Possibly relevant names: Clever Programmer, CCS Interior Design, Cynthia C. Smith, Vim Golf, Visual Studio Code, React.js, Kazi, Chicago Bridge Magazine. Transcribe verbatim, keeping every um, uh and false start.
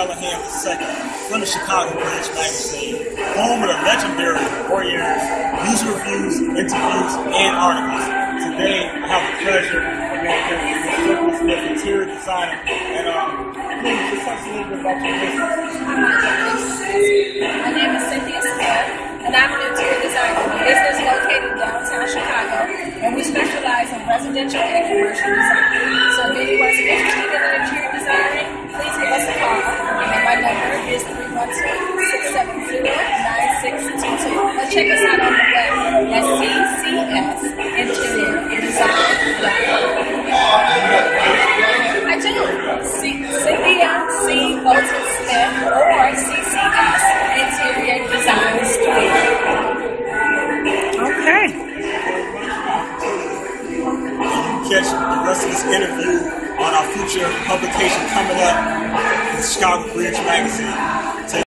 Callahan the second from the Chicago Bridge Magazine, home of the legendary warriors, news reviews, interviews, and articles. Today, I have the pleasure of being here with C C S Interior Design, and um, please just tell us a little bit about your business. My name is Cynthia Smith, and I'm an interior designer. The business is located in downtown Chicago, and we specialize in residential and commercial design. So if anyone's interested in interior design, please give us a call. And my number is three one two, six seven zero, nine six two two. Or check us out on the web at C C S Interior Design. I do. Cynthia C. Bolton Smith or C C S Interior Design Studio. Okay. You can catch the rest of this interview on our future publication coming up in Chicago Bridge Magazine.